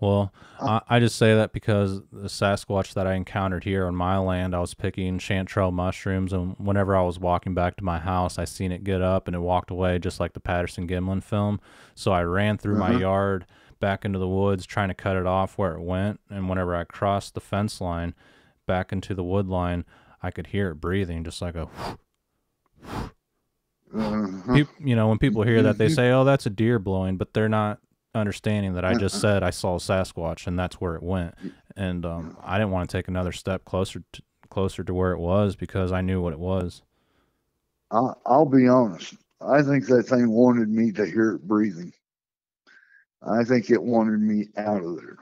Well, I, I just say that because the Sasquatch that I encountered here on my land, I was picking chanterelle mushrooms, and whenever I was walking back to my house, I seen it get up and it walked away just like the Patterson-Gimlin film. So I ran through uh-huh. my yard back into the woods trying to cut it off where it went, and whenever I crossed the fence line back into the wood line, I could hear it breathing just like a... Uh-huh. People, you know, when people hear that, they say, oh, that's a deer blowing, but they're not understanding that I just said I saw a Sasquatch and that's where it went, and um I didn't want to take another step closer to, closer to where it was because I knew what it was. I, I'll be honest, I think that thing wanted me to hear it breathing. I think it wanted me out of there.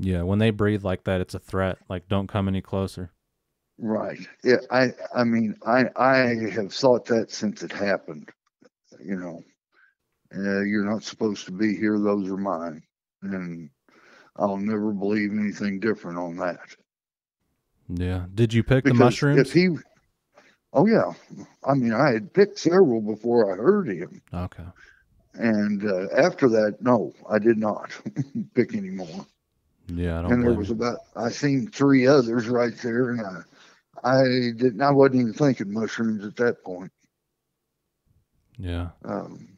Yeah, when they breathe like that, it's a threat. Like, don't come any closer. Right. Yeah. I I mean I I have thought that since it happened. You know. Uh, you're not supposed to be here. Those are mine. And I'll never believe anything different on that. Yeah. Did you pick because the mushrooms? If he, oh, yeah. I mean, I had picked several before I heard him. Okay. And uh, after that, no, I did not pick any more. Yeah. I don't and there was you. about, I seen three others right there. And I I didn't, I wasn't even thinking mushrooms at that point. Yeah. Um,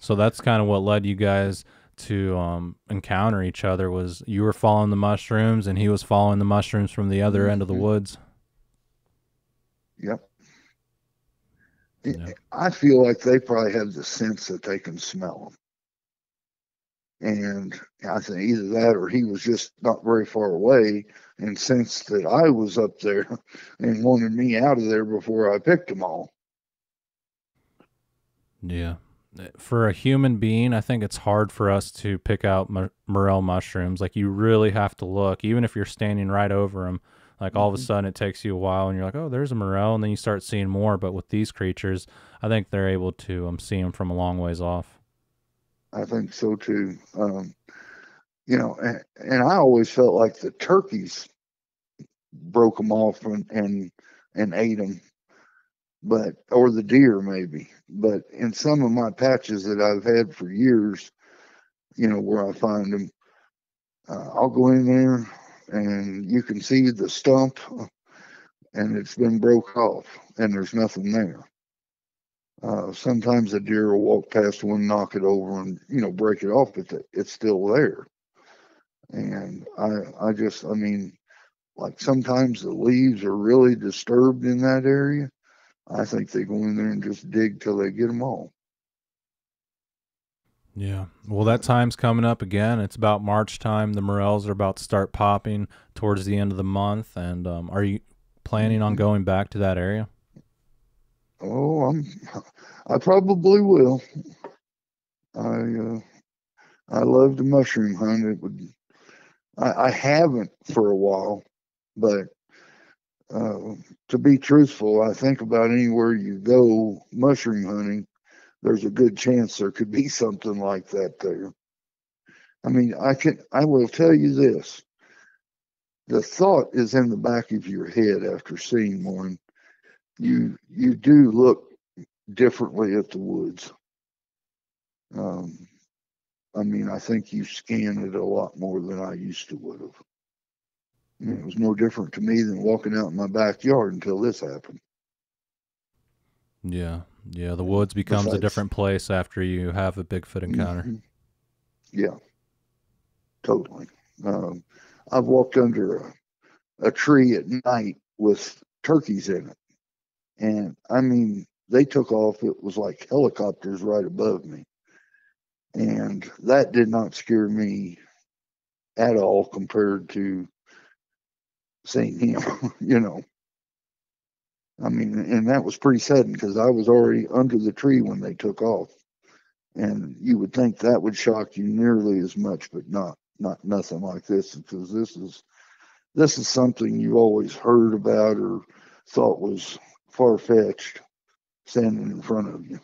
So that's kind of what led you guys to um, encounter each other, was you were following the mushrooms and he was following the mushrooms from the other mm-hmm. end of the woods. Yep. Yeah. I feel like they probably have the sense that they can smell them. And I think either that or he was just not very far away and sensed that I was up there and wanted me out of there before I picked them all. Yeah. For a human being, I think it's hard for us to pick out morel mushrooms. Like, you really have to look, even if you're standing right over them. Like, all of a sudden it takes you a while and you're like, oh, there's a morel. And then you start seeing more. But with these creatures, I think they're able to um, see them from a long ways off. I think so too. Um, you know, and, and I always felt like the turkeys broke them off and, and, and ate them. But, or the deer maybe, but in some of my patches that I've had for years, you know, where I find them, uh, I'll go in there and you can see the stump and it's been broke off and there's nothing there. Uh, sometimes a deer will walk past one, knock it over and, you know, break it off, but it's still there. And I, I just, I mean, like sometimes the leaves are really disturbed in that area. I think they go in there and just dig till they get them all. Yeah. Well, that time's coming up again. It's about March time. The morels are about to start popping towards the end of the month. And um, are you planning on going back to that area? Oh, I'm, I probably will. I, uh, I love the mushroom hunt. It would, I, I haven't for a while, but Uh, to be truthful, I think about anywhere you go mushroom hunting, there's a good chance there could be something like that there. I mean, I can, I will tell you this. The thought is in the back of your head after seeing one. You, you do look differently at the woods. Um, I mean, I think you scan it a lot more than I used to would have. It was no different to me than walking out in my backyard until this happened. Yeah. Yeah. The woods becomes Besides, a different place after you have a Bigfoot encounter. Mm-hmm. Yeah, totally. Um, I've walked under a, a tree at night with turkeys in it. And I mean, they took off. It was like helicopters right above me. And that did not scare me at all compared to seeing him, you know. I mean, and that was pretty sudden because I was already under the tree when they took off. And you would think that would shock you nearly as much, but not, not nothing like this, because this is, this is something you always heard about or thought was far-fetched standing in front of you.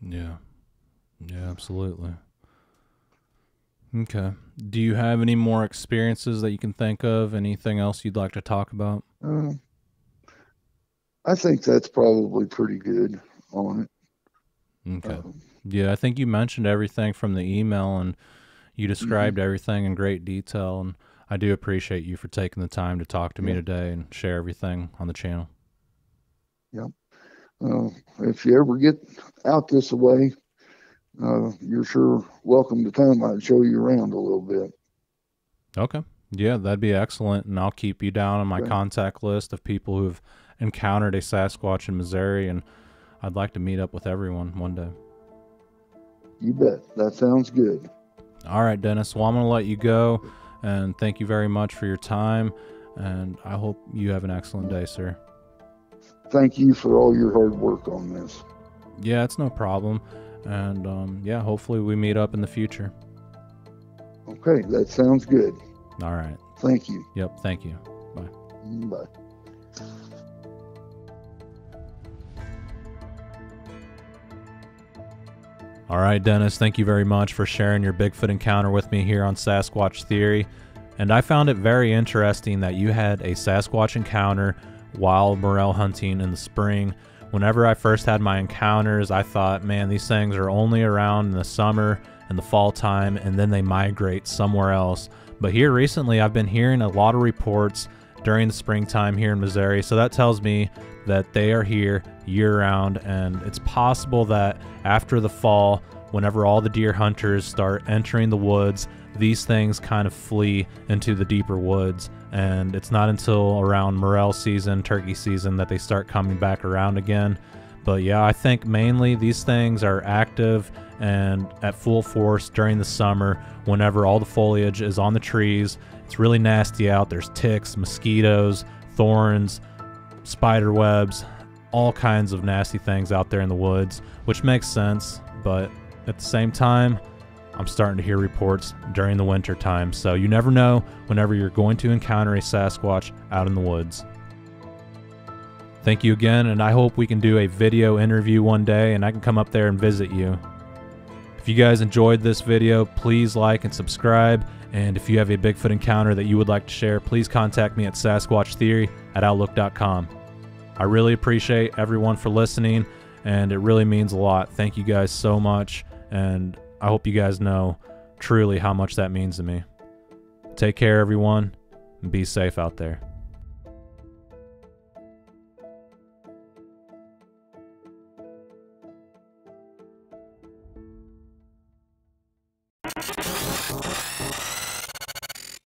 Yeah. Yeah, absolutely. Okay. Do you have any more experiences that you can think of? Anything else you'd like to talk about? Uh, I think that's probably pretty good on it. Okay. Um, yeah, I think you mentioned everything from the email, and you described mm-hmm. everything in great detail. And I do appreciate you for taking the time to talk to yeah. me today and share everything on the channel. Yeah. Uh, if you ever get out this way, Uh, you're sure welcome to come. I'd show you around a little bit. Okay. Yeah, that'd be excellent. And I'll keep you down on my okay. contact list of people who've encountered a Sasquatch in Missouri. And I'd like to meet up with everyone one day. You bet. That sounds good. All right, Dennis. Well, I'm going to let you go. And thank you very much for your time. And I hope you have an excellent day, sir. Thank you for all your hard work on this. Yeah, it's no problem. And, um, yeah, hopefully we meet up in the future. Okay, that sounds good. All right. Thank you. Yep, thank you. Bye. Bye. All right, Dennis, thank you very much for sharing your Bigfoot encounter with me here on Sasquatch Theory. And I found it very interesting that you had a Sasquatch encounter while morel hunting in the spring. Whenever I first had my encounters, I thought, man, these things are only around in the summer and the fall time, and then they migrate somewhere else. But here recently, I've been hearing a lot of reports during the springtime here in Missouri. So that tells me that they are here year round, and it's possible that after the fall, whenever all the deer hunters start entering the woods, these things kind of flee into the deeper woods, and it's not until around morel season, turkey season, that they start coming back around again. But yeah, I think mainly these things are active and at full force during the summer whenever all the foliage is on the trees. It's really nasty out. There's ticks, mosquitoes, thorns, spider webs, all kinds of nasty things out there in the woods, which makes sense. But at the same time, I'm starting to hear reports during the winter time, so you never know whenever you're going to encounter a Sasquatch out in the woods. Thank you again, and I hope we can do a video interview one day and I can come up there and visit you. If you guys enjoyed this video, please like and subscribe, and if you have a Bigfoot encounter that you would like to share, please contact me at Sasquatch Theory at outlook dot com. I really appreciate everyone for listening, and it really means a lot. Thank you guys so much, and I hope you guys know truly how much that means to me. Take care, everyone, and be safe out there.